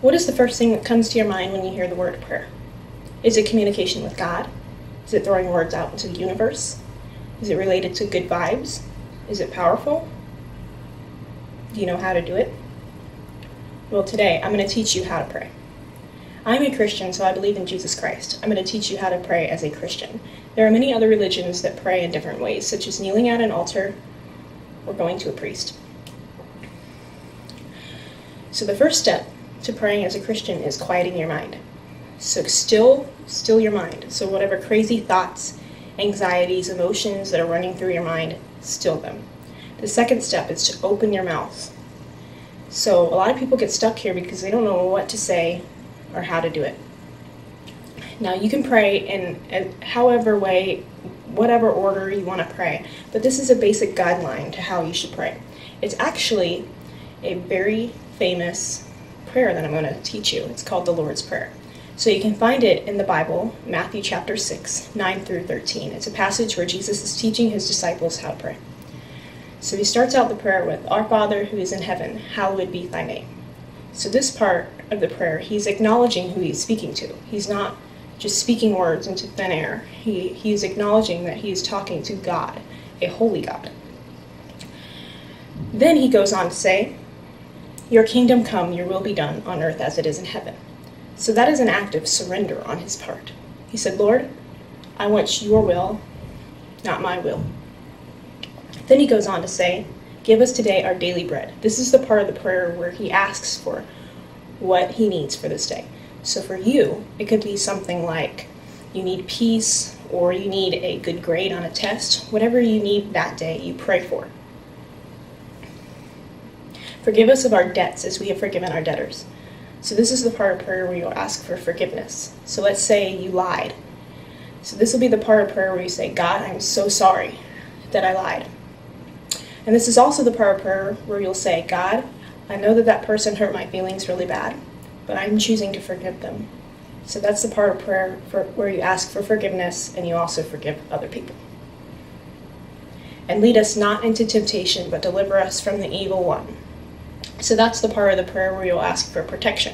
What is the first thing that comes to your mind when you hear the word prayer? Is it communication with God? Is it throwing words out into the universe? Is it related to good vibes? Is it powerful? Do you know how to do it? Well, today I'm going to teach you how to pray. I'm a Christian, so I believe in Jesus Christ. I'm going to teach you how to pray as a Christian. There are many other religions that pray in different ways, such as kneeling at an altar or going to a priest. So the first step to praying as a Christian is quieting your mind. So still your mind. So whatever crazy thoughts, anxieties, emotions that are running through your mind, still them. The second step is to open your mouth. So a lot of people get stuck here because they don't know what to say or how to do it. Now you can pray in however way, whatever order you want to pray, but this is a basic guideline to how you should pray. It's actually a very famous prayer that I'm going to teach you. It's called the Lord's Prayer. So you can find it in the Bible, Matthew chapter 6, 9 through 13. It's a passage where Jesus is teaching his disciples how to pray. So he starts out the prayer with, "Our Father who is in heaven, hallowed be thy name." So this part of the prayer, he's acknowledging who he's speaking to. He's not just speaking words into thin air. He is acknowledging that he is talking to God, a holy God. Then he goes on to say, "Your kingdom come, your will be done on earth as it is in heaven." So that is an act of surrender on his part. He said, "Lord, I want your will, not my will." Then he goes on to say, "Give us today our daily bread." This is the part of the prayer where he asks for what he needs for this day. So for you, it could be something like you need peace or you need a good grade on a test. Whatever you need that day, you pray for. "Forgive us of our debts as we have forgiven our debtors." So this is the part of prayer where you'll ask for forgiveness. So let's say you lied. So this will be the part of prayer where you say, "God, I'm so sorry that I lied." And this is also the part of prayer where you'll say, "God, I know that that person hurt my feelings really bad, but I'm choosing to forgive them." So that's the part of prayer where you ask for forgiveness and you also forgive other people. "And lead us not into temptation, but deliver us from the evil one." So that's the part of the prayer where you'll ask for protection.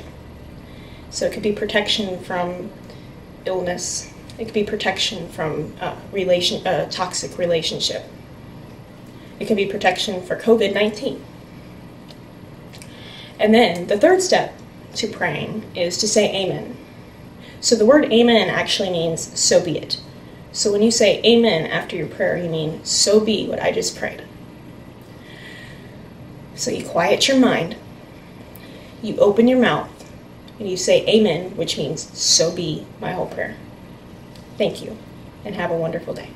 So it could be protection from illness. It could be protection from toxic relationship. It could be protection for COVID-19. And then the third step to praying is to say amen. So the word amen actually means so be it. So when you say amen after your prayer, you mean so be what I just prayed. So you quiet your mind, you open your mouth, and you say amen, which means so be my whole prayer. Thank you, and have a wonderful day.